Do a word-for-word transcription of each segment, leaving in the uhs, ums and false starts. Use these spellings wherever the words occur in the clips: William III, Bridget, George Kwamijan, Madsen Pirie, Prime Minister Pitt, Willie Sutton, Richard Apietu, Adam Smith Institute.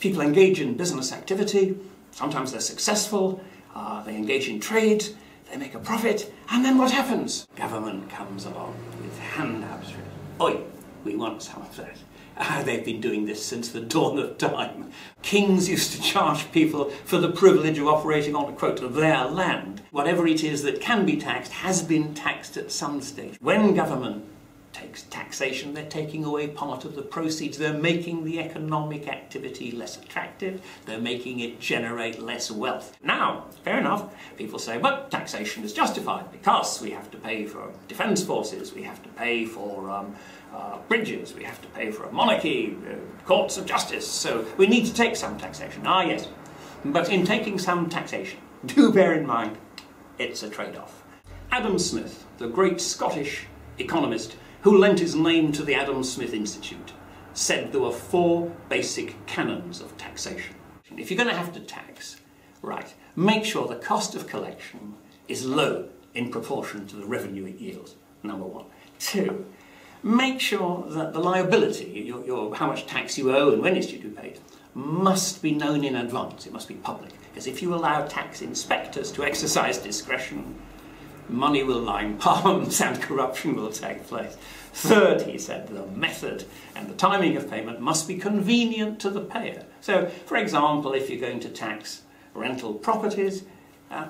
People engage in business activity, sometimes they're successful, uh, they engage in trade, they make a profit, and then what happens? Government comes along with handouts. Oi, we want some of that. Uh, they've been doing this since the dawn of time. Kings used to charge people for the privilege of operating on a quota of their land. Whatever it is that can be taxed has been taxed at some stage. When government takes taxation, they're taking away part of the proceeds. They're making the economic activity less attractive. They're making it generate less wealth. Now, fair enough, people say, but taxation is justified because we have to pay for defence forces, we have to pay for um, uh, bridges, we have to pay for a monarchy, uh, courts of justice, so we need to take some taxation. Ah, yes. But in taking some taxation, do bear in mind, it's a trade-off. Adam Smith, the great Scottish economist, who lent his name to the Adam Smith Institute, said there were four basic canons of taxation. If you're going to have to tax, right, make sure the cost of collection is low in proportion to the revenue it yields, number one. Two, make sure that the liability, your, your, how much tax you owe and when it's due to be paid, must be known in advance, it must be public. Because if you allow tax inspectors to exercise discretion, money will lie in palms and corruption will take place. Third, he said, the method and the timing of payment must be convenient to the payer. So, for example, if you're going to tax rental properties, uh,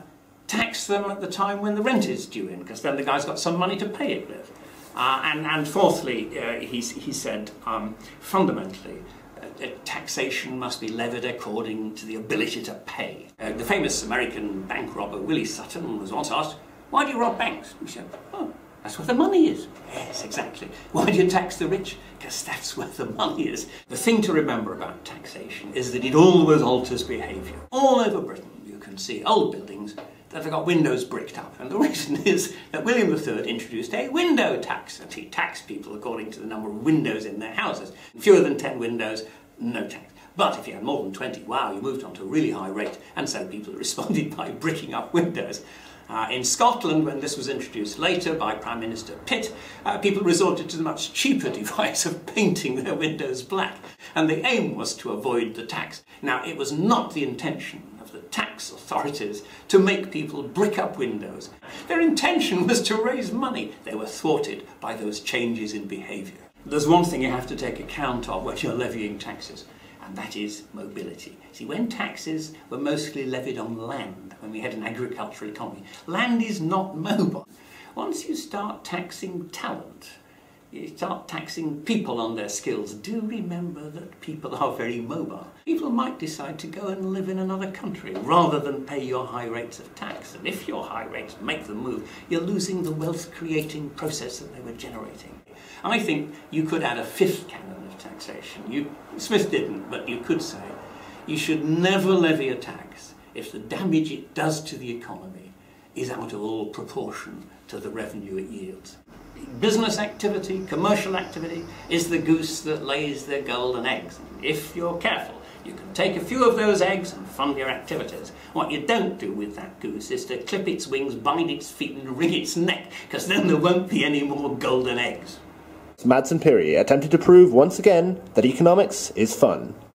tax them at the time when the rent is due in, because then the guy's got some money to pay it with. Uh, and, and fourthly, uh, he, he said, um, fundamentally, Uh, taxation must be levied according to the ability to pay. Uh, the famous American bank robber Willie Sutton was once asked, "Why do you rob banks?" He said, "Oh, that's where the money is." Yes, exactly. Why do you tax the rich? Because that's where the money is. The thing to remember about taxation is that it always alters behaviour. All over Britain you can see old buildings that have got windows bricked up, and the reason is that William the Third introduced a window tax, and he taxed people according to the number of windows in their houses. Fewer than ten windows, no tax. But if you had more than twenty, wow, you moved on to a really high rate, and so people responded by bricking up windows. Uh, in Scotland, when this was introduced later by Prime Minister Pitt, uh, people resorted to the much cheaper device of painting their windows black, and the aim was to avoid the tax. Now, it was not the intention of the tax authorities to make people brick up windows. Their intention was to raise money. They were thwarted by those changes in behaviour. There's one thing you have to take account of when you're levying taxes, and that is mobility. See, when taxes were mostly levied on land, when we had an agricultural economy, land is not mobile. Once you start taxing talent, you start taxing people on their skills, do remember that people are very mobile. People might decide to go and live in another country rather than pay your high rates of tax, and if your high rates make them move, you're losing the wealth-creating process that they were generating. I think you could add a fifth canon of taxation. You, Smith didn't, but you could say, you should never levy a tax if the damage it does to the economy is out of all proportion to the revenue it yields. Business activity, commercial activity, is the goose that lays the golden eggs. If you're careful, you can take a few of those eggs and fund your activities. What you don't do with that goose is to clip its wings, bind its feet and wring its neck, because then there won't be any more golden eggs. Madsen Pirie attempted to prove once again that economics is fun.